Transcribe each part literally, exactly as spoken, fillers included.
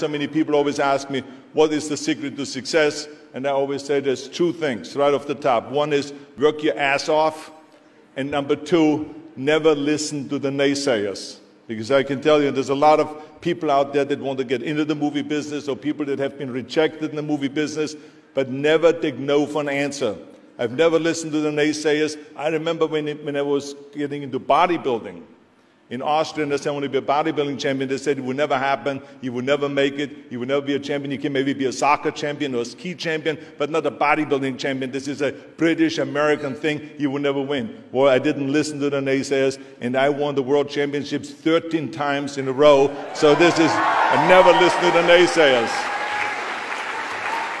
So many people always ask me, what is the secret to success? And I always say there's two things right off the top. One is work your ass off, and number two, never listen to the naysayers. Because I can tell you, there's a lot of people out there that want to get into the movie business, or people that have been rejected in the movie business, but never take no for an answer. I've never listened to the naysayers. I remember when, it, when I was getting into bodybuilding. In Austria, and I said, I want to be a bodybuilding champion. They said, it will never happen. You will never make it. You will never be a champion. You can maybe be a soccer champion or a ski champion, but not a bodybuilding champion. This is a British-American thing. You will never win. Well, I didn't listen to the naysayers, and I won the world championships thirteen times in a row. So this is, I never listened to the naysayers.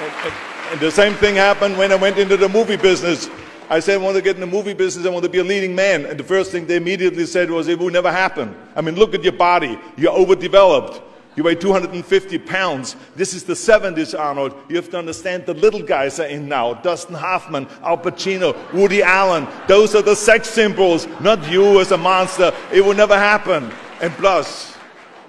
And, and the same thing happened when I went into the movie business. I said, I want to get in the movie business, I want to be a leading man. And the first thing they immediately said was, it will never happen. I mean, look at your body. You're overdeveloped. You weigh two hundred fifty pounds. This is the seventies, Arnold. You have to understand the little guys are in now. Dustin Hoffman, Al Pacino, Woody Allen. Those are the sex symbols, not you as a monster. It will never happen. And plus,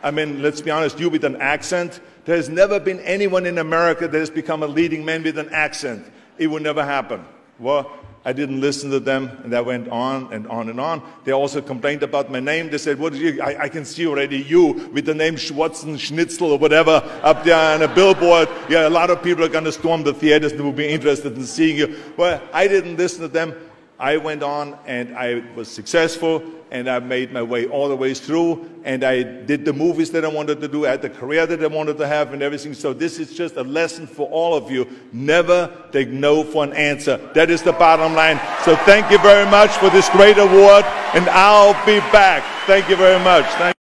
I mean, let's be honest, you with an accent. There has never been anyone in America that has become a leading man with an accent. It will never happen. Well, I didn't listen to them, and I went on and on and on. They also complained about my name. They said, what you, I, I can see already you with the name Schwarzen Schnitzel or whatever up there on a billboard. Yeah, a lot of people are going to storm the theaters and will be interested in seeing you. Well, I didn't listen to them. I went on, and I was successful, and I made my way all the way through, and I did the movies that I wanted to do, I had the career that I wanted to have and everything. So this is just a lesson for all of you. Never take no for an answer. That is the bottom line. So thank you very much for this great award, and I'll be back. Thank you very much. Thank